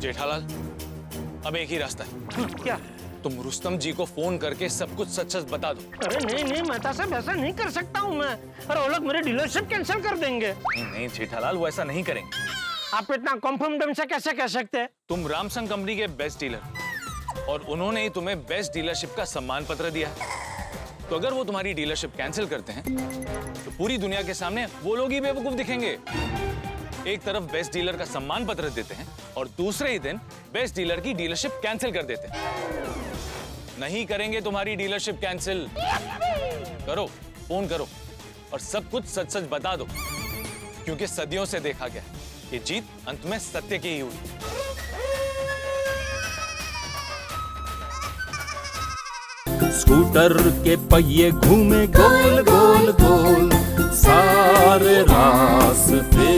जेठालाल, अब एक ही रास्ता है। क्या? तुम रुस्तम जी को फोन करके सब कुछ सच सच बता दो। अरे नहीं नहीं मेहता साहब, ऐसा नहीं कर सकता हूँ मैं। अरे वो लोग मेरे डीलरशिप कैंसिल कर देंगे। नहीं जेठालाल, वो ऐसा नहीं करेंगे। आप इतना कंफर्म दम से कैसे कह सकते हैं? तुम रामसंग कंपनी के बेस्ट डीलर, और उन्होंने ही तुम्हें बेस्ट डीलरशिप का सम्मान पत्र दिया। तो अगर वो तुम्हारी डीलरशिप कैंसिल करते हैं तो पूरी दुनिया के सामने वो लोग ही बेवकूफ दिखेंगे। एक तरफ बेस्ट डीलर का सम्मान पत्र देते हैं और दूसरे ही दिन बेस्ट डीलर की डीलरशिप कैंसिल कर देते हैं। नहीं करेंगे तुम्हारी डीलरशिप कैंसिल। करो, फोन करो और सब कुछ सच सच बता दो, क्योंकि सदियों से देखा गया ये जीत अंत में सत्य की ही हुई। स्कूटर के पहिए घूमे गोल गोल गोल सारे रास्ते।